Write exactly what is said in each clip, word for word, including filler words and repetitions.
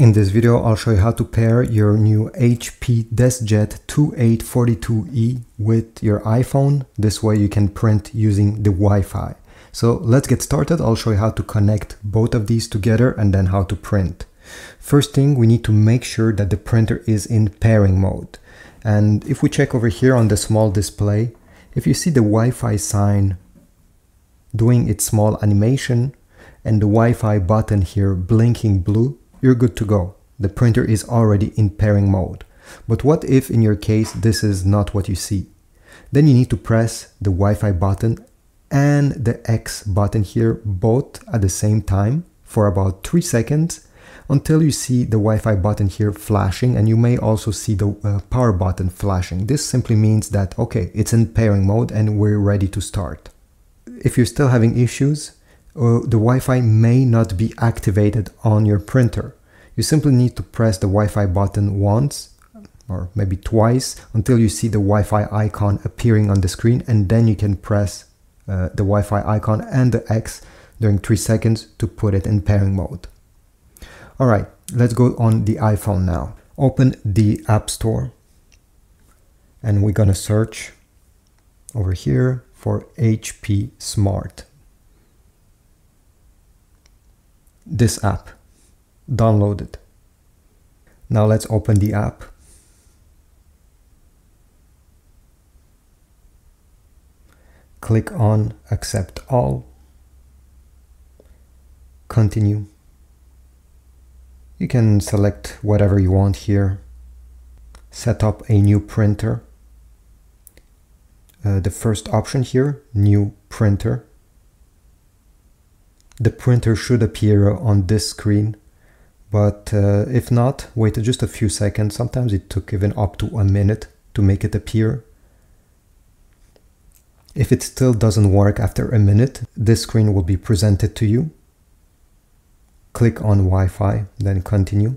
In this video, I'll show you how to pair your new H P DeskJet twenty-eight forty-two E with your iPhone. This way you can print using the Wi-Fi. So let's get started. I'll show you how to connect both of these together and then how to print. First thing, we need to make sure that the printer is in pairing mode. And if we check over here on the small display, if you see the Wi-Fi sign doing its small animation and the Wi-Fi button here blinking blue, you're good to go. The printer is already in pairing mode. But what if in your case this is not what you see? Then you need to press the Wi-Fi button and the X button here both at the same time for about three seconds until you see the Wi-Fi button here flashing, and you may also see the uh, power button flashing. This simply means that, okay, it's in pairing mode and we're ready to start. If you're still having issues, Uh, the Wi-Fi may not be activated on your printer. You simply need to press the Wi-Fi button once or maybe twice until you see the Wi-Fi icon appearing on the screen, and then you can press uh, the Wi-Fi icon and the X during three seconds to put it in pairing mode. All right, let's go on the iPhone now. Open the App Store and we're gonna search over here for H P Smart. This app, download it. Now let's open the app. Click on accept all, continue. You can select whatever you want here. Set up a new printer. Uh, the first option here, new printer. The printer should appear on this screen, but uh, if not, wait just a few seconds. Sometimes it took even up to a minute to make it appear. If it still doesn't work after a minute, this screen will be presented to you. Click on Wi-Fi, then continue,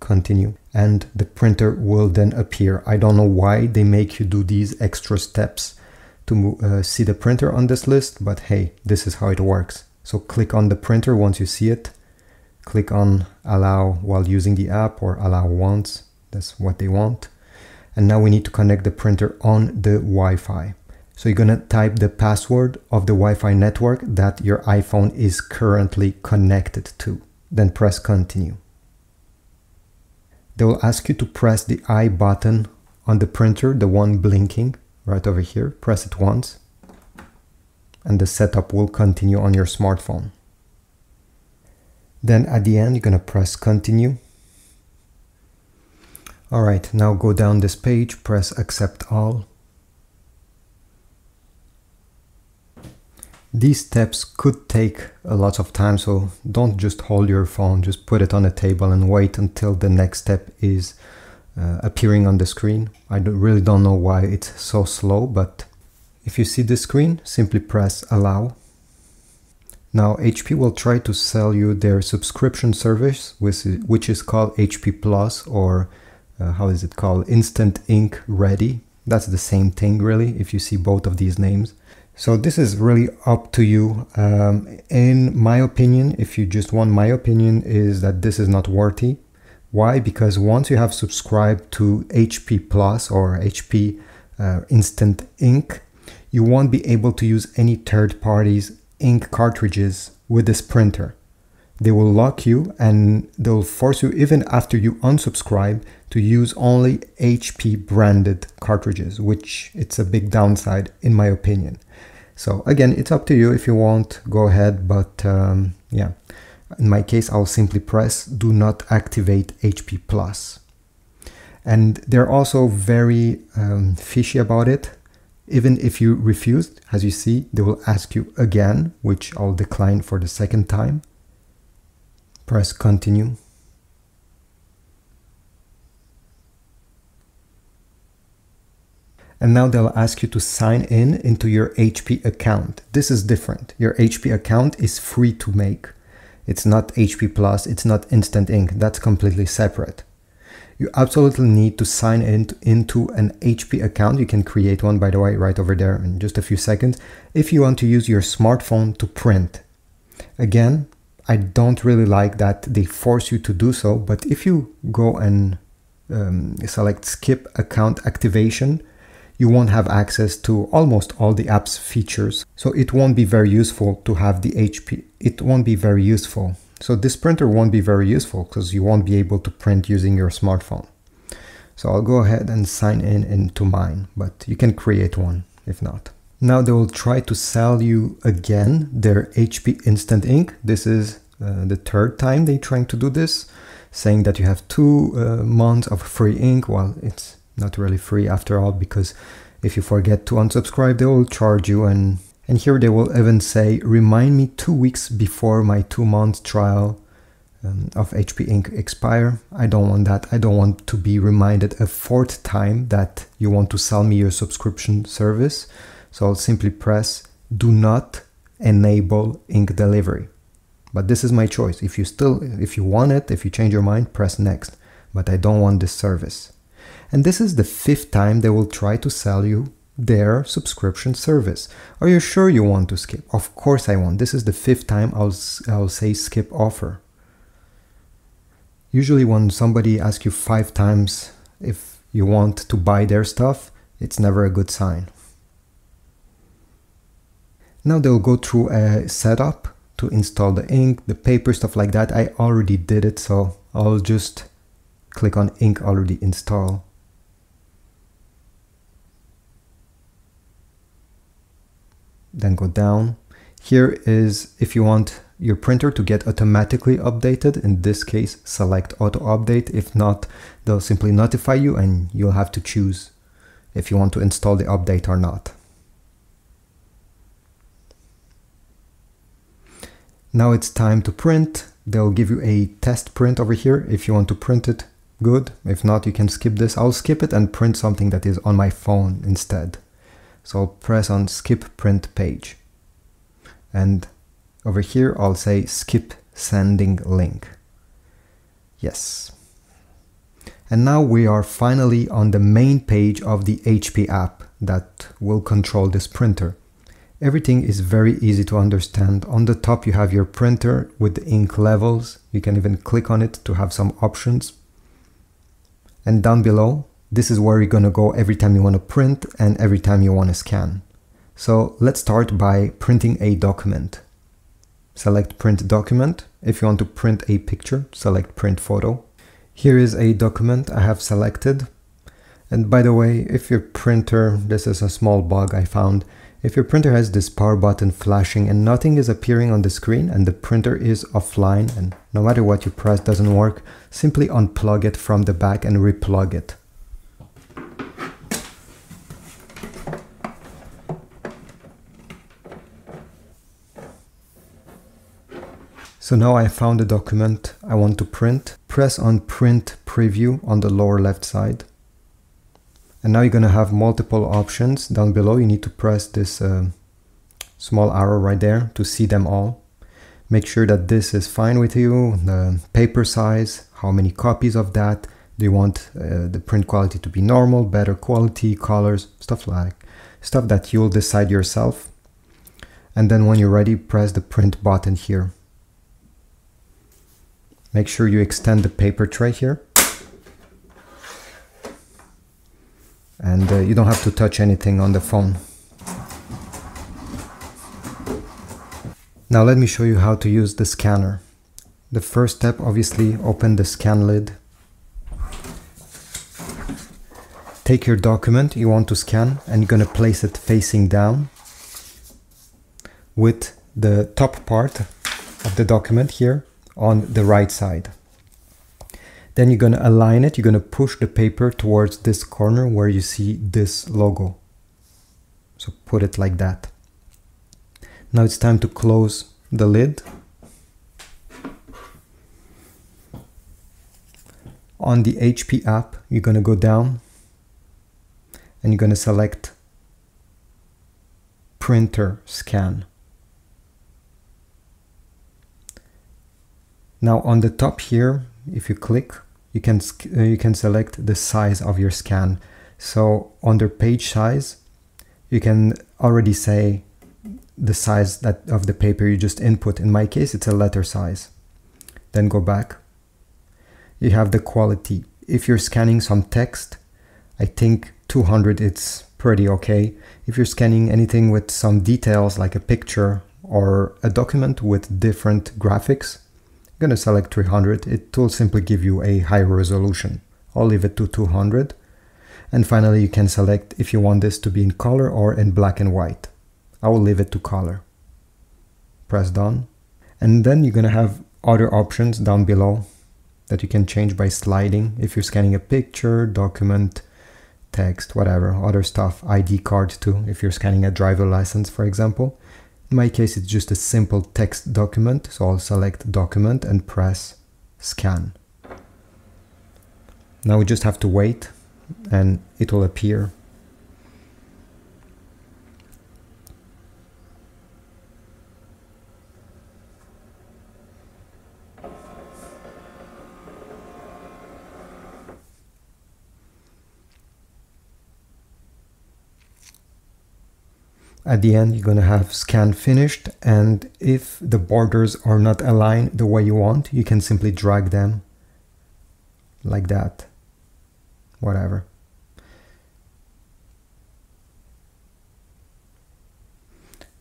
continue, and the printer will then appear. I don't know why they make you do these extra steps to uh, see the printer on this list, but hey, this is how it works. So click on the printer once you see it, click on allow while using the app or allow once, that's what they want. And now we need to connect the printer on the Wi-Fi. So you're gonna type the password of the Wi-Fi network that your iPhone is currently connected to, then press continue. They will ask you to press the I button on the printer, the one blinking right over here, press it once. And the setup will continue on your smartphone. Then at the end, you're gonna press continue. All right, now go down this page, press accept all. These steps could take a lot of time, so don't just hold your phone, just put it on a table and wait until the next step is uh, appearing on the screen. I don't, really don't know why it's so slow, but if you see this screen, simply press allow. Now H P will try to sell you their subscription service, which is called H P Plus, or uh, how is it called? Instant Ink Ready. That's the same thing really, if you see both of these names. So this is really up to you. Um, in my opinion, if you just want my opinion, is that this is not worthy. Why? Because once you have subscribed to H P Plus or H P uh, Instant Ink, you won't be able to use any third parties' ink cartridges with this printer. They will lock you and they'll force you, even after you unsubscribe, to use only H P branded cartridges, which it's a big downside in my opinion. So again, it's up to you. If you want, go ahead, but um, yeah, in my case, I'll simply press do not activate H P Plus. And they're also very um, fishy about it. Even if you refused, as you see, they will ask you again, which I'll decline for the second time. Press continue. And now they'll ask you to sign in into your H P account. This is different. Your H P account is free to make. It's not H P Plus, it's not Instant Ink. That's completely separate. You absolutely need to sign in into an H P account. You can create one, by the way, right over there in just a few seconds, if you want to use your smartphone to print. Again, I don't really like that they force you to do so, but if you go and um, select skip account activation, you won't have access to almost all the app's features. So it won't be very useful to have the H P. It won't be very useful. So this printer won't be very useful because you won't be able to print using your smartphone. So I'll go ahead and sign in into mine, but you can create one if not. Now they will try to sell you again their H P Instant Ink. This is uh, the third time they're trying to do this, saying that you have two uh, months of free ink. Well, it's not really free after all, because if you forget to unsubscribe, they will charge you. And, and here they will even say, remind me two weeks before my two month trial um, of H P Ink expire. I don't want that. I don't want to be reminded a fourth time that you want to sell me your subscription service. So I'll simply press do not enable ink delivery. But this is my choice. If you still, if you want it, if you change your mind, press next. But I don't want this service. And this is the fifth time they will try to sell you their subscription service. Are you sure you want to skip? Of course I want. This is the fifth time I'll, I'll say skip offer. Usually when somebody asks you five times if you want to buy their stuff, it's never a good sign. Now they'll go through a setup to install the ink, the paper, stuff like that. I already did it, so I'll just click on ink already install. Then go down. Here is if you want your printer to get automatically updated. In this case, select auto update. If not, they'll simply notify you and you'll have to choose if you want to install the update or not. Now it's time to print. They'll give you a test print over here. If you want to print it, good. If not, you can skip this. I'll skip it and print something that is on my phone instead. So I'll press on skip print page. And over here, I'll say skip sending link. Yes. And now we are finally on the main page of the H P app that will control this printer. Everything is very easy to understand. On the top, you have your printer with the ink levels. You can even click on it to have some options. And down below, this is where you're gonna go every time you wanna print and every time you wanna scan. So let's start by printing a document. Select print document. If you want to print a picture, select print photo. Here is a document I have selected. And by the way, if your printer, this is a small bug I found, if your printer has this power button flashing and nothing is appearing on the screen and the printer is offline and no matter what you press doesn't work, simply unplug it from the back and replug it. So now I found the document I want to print. Press on print preview on the lower left side. And now you're going to have multiple options. Down below, you need to press this uh, small arrow right there to see them all. Make sure that this is fine with you, the paper size, how many copies of that, do you want uh, the print quality to be normal, better quality, colors, stuff like stuff that you'll decide yourself. And then when you're ready, press the print button here. Make sure you extend the paper tray here. And uh, you don't have to touch anything on the phone. Now let me show you how to use the scanner. The first step, obviously, open the scan lid. Take your document you want to scan and you're going to place it facing down with the top part of the document here on the right side. Then you're going to align it, you're going to push the paper towards this corner where you see this logo. So put it like that. Now it's time to close the lid. On the H P app, you're going to go down and you're going to select printer scan. Now on the top here, if you click, you can uh, you can select the size of your scan. So under page size, you can already say the size that of the paper you just input. In my case, it's a letter size. Then go back. You have the quality. If you're scanning some text, I think two hundred it's pretty okay. If you're scanning anything with some details like a picture or a document with different graphics, I'm gonna select three hundred. It will simply give you a high resolution. I'll leave it to two hundred. And finally, you can select if you want this to be in color or in black and white. I will leave it to color. Press done. And then you're gonna have other options down below that you can change by sliding. If you're scanning a picture, document, text, whatever, other stuff, I D card too, if you're scanning a driver license, for example. In my case, it's just a simple text document. So I'll select document and press scan. Now we just have to wait and it will appear. At the end, you're going to have scan finished, and if the borders are not aligned the way you want, you can simply drag them like that, whatever.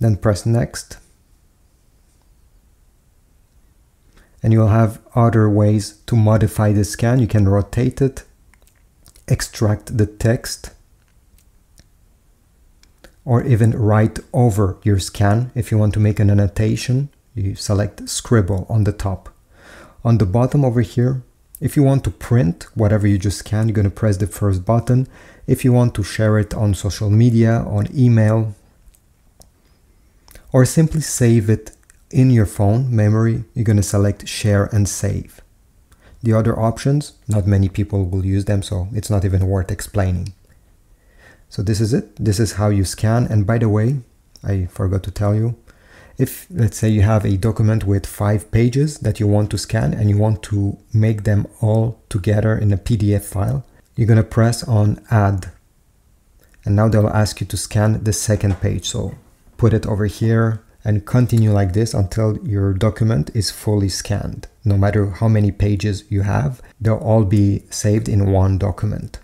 Then press next. And you'll have other ways to modify the scan. You can rotate it, extract the text, or even write over your scan. If you want to make an annotation, you select scribble on the top. On the bottom over here, if you want to print whatever you just scanned, you're going to press the first button. If you want to share it on social media, on email, or simply save it in your phone memory, you're going to select share and save. The other options, not many people will use them, so it's not even worth explaining. So this is it. This is how you scan. And by the way, I forgot to tell you, if let's say you have a document with five pages that you want to scan and you want to make them all together in a P D F file, you're going to press on add. And now they'll ask you to scan the second page. So put it over here and continue like this until your document is fully scanned. No matter how many pages you have, they'll all be saved in one document.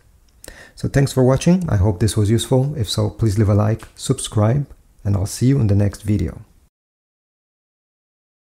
So thanks for watching. I hope this was useful. If so, please leave a like, subscribe, and I'll see you in the next video.